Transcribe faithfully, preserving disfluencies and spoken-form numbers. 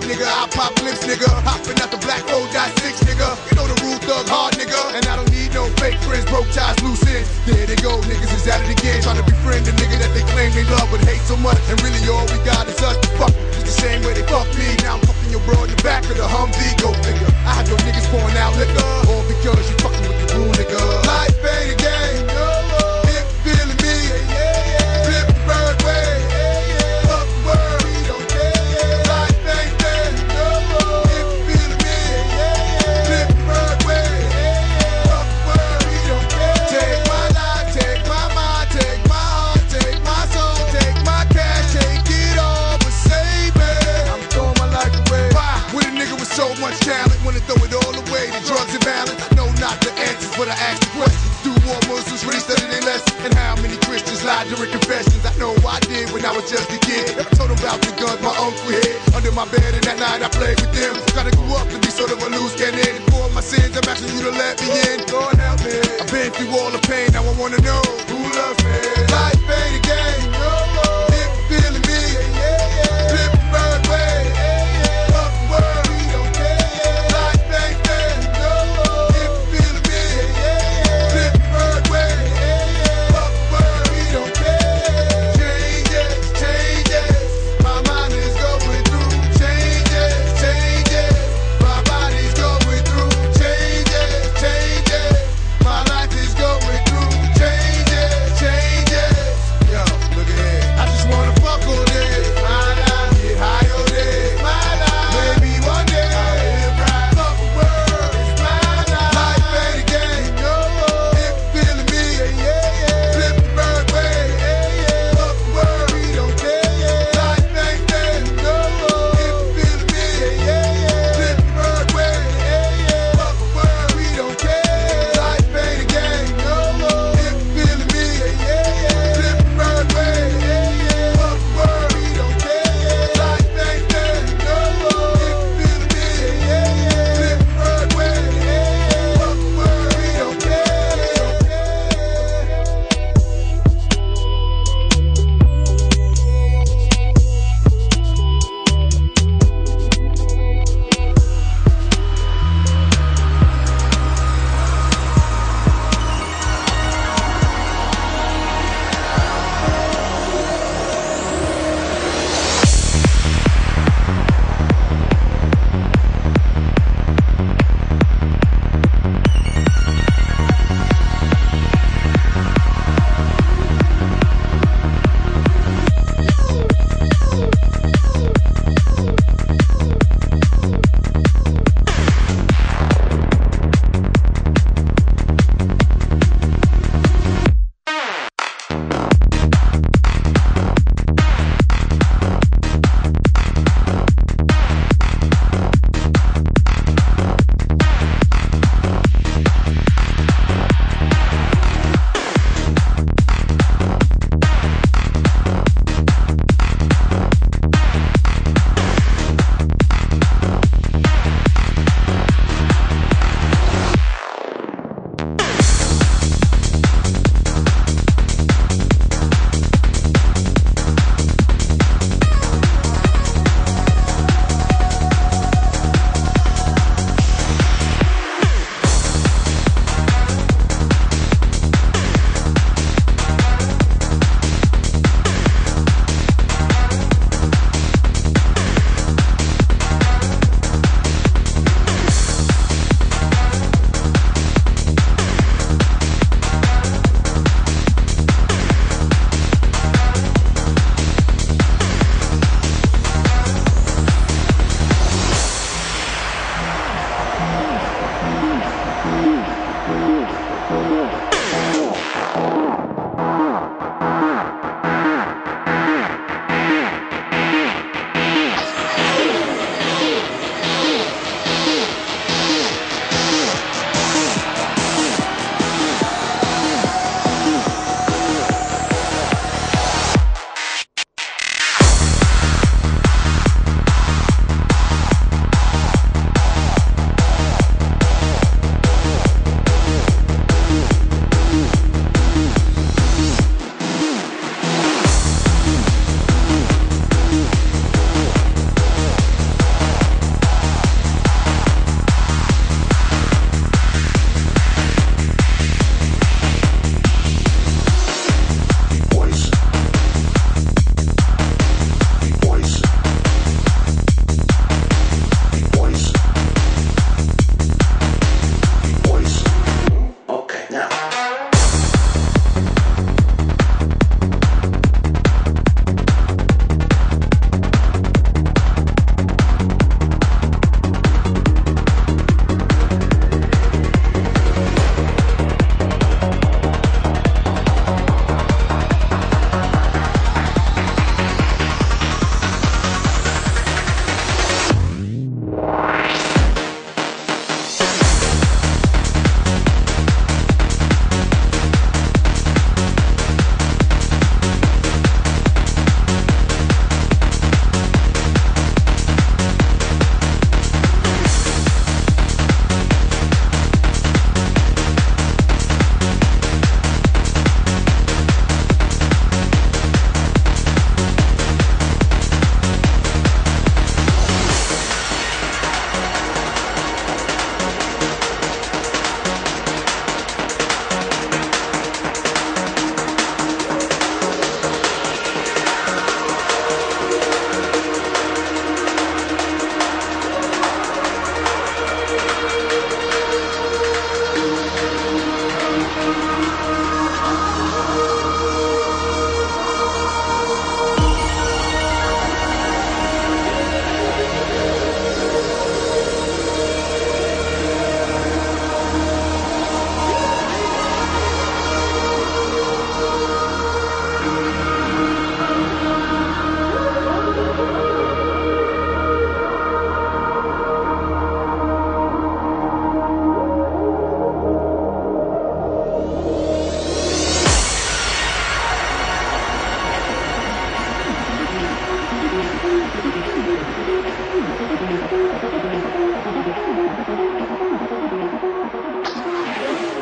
dick, nigga. I pop lips, nigga. Hopping out the black hole, dot six, nigga. You know the rule, thug hard, nigga. And I don't need no fake friends, broke ties, loose ends. There they go, niggas is at it again, trying to befriend the nigga that they claim they love but hate so much. And really all we got is us. Fuck, just the same way they fuck me. Now I'm fucking your bro in the back of the Humvee, go figure. I have your niggas pouring out liquor, all because you fucking with the rule, nigga. Life ain't a game, if you feeling me, flip the bird way. But I ask the questions, do more Muslims really study their lessons? And how many Christians lied during confessions? I know I did when I was just a kid. I told them about the guns my uncle hid under my bed, and that night I played with them. Gotta grew up to be sort of a loose cannon. For my sins, I'm asking you to let me in. Lord help me, I've been through all the pain, now I wanna know who loves me.